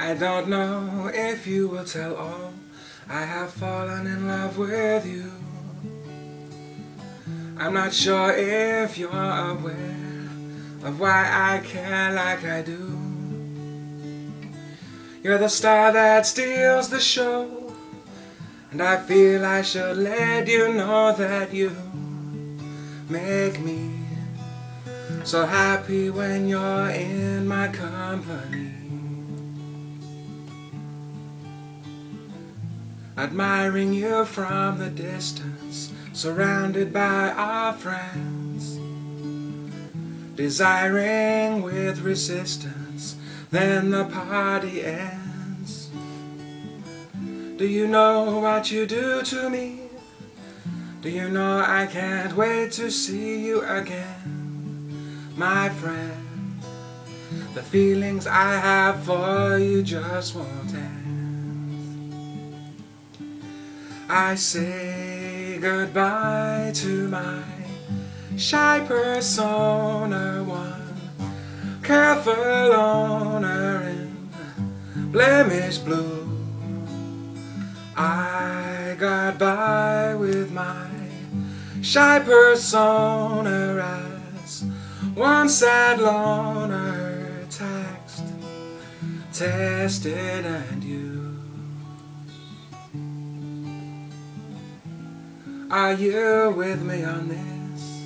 I don't know if you will tell all, I have fallen in love with you. I'm not sure if you're aware of why I care like I do. You're the star that steals the show, and I feel I should let you know that you make me so happy when you're in my company. Admiring you from the distance, surrounded by our friends, desiring with resistance, then the party ends. Do you know what you do to me? Do you know I can't wait to see you again, my friend? The feelings I have for you just won't end. I say goodbye to my shy persona, one careful owner in blemished blue. I got by with my shy persona as one sad loner, taxed, tested and used. Are you with me on this?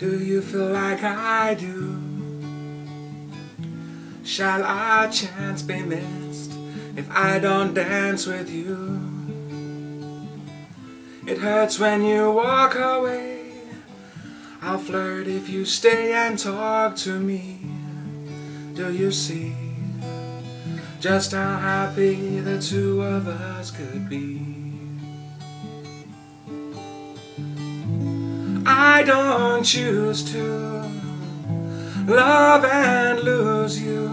Do you feel like I do? Shall our chance be missed if I don't dance with you? It hurts when you walk away. I'll flirt if you stay and talk to me. Do you see just how happy the two of us could be? I don't choose to love and lose you.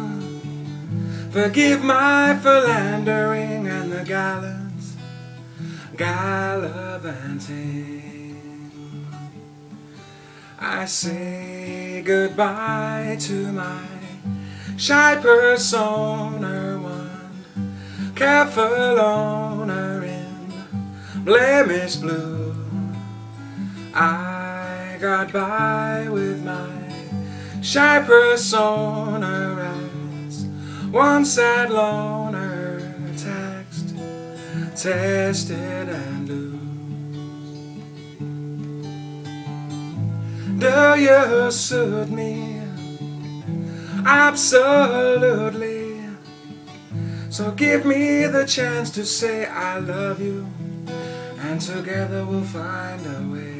Forgive my philandering and the gallant's gallivanting. I say goodbye to my shy persona, one careful owner in blemished blue. I got by with my shy persona as one sad loner, taxed, tested and loose. Do you suit me? Absolutely. So give me the chance to say I love you, and together we'll find a way.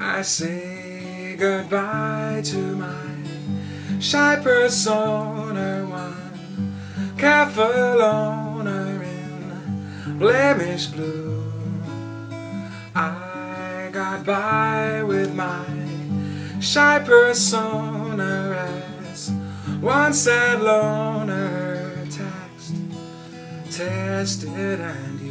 I say goodbye to my shy persona, one careful owner in blemished blue. I got by with my shy persona as one sad loner, taxed, tested and used.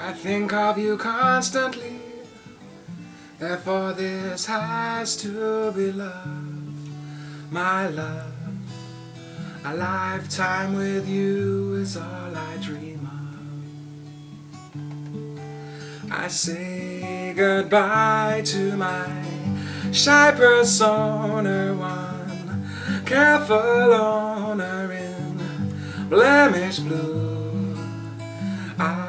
I think of you constantly, therefore this has to be love, my love. A lifetime with you is all I dream of. I say goodbye to my shy persona, one careful owner in blemished blue. I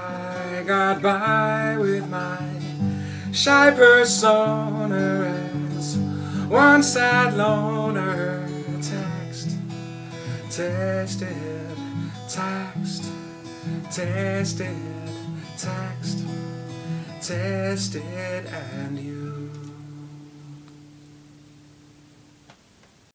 got by with my shy persona as one sad loner, taxed, tested, taxed, tested, taxed, tested and used.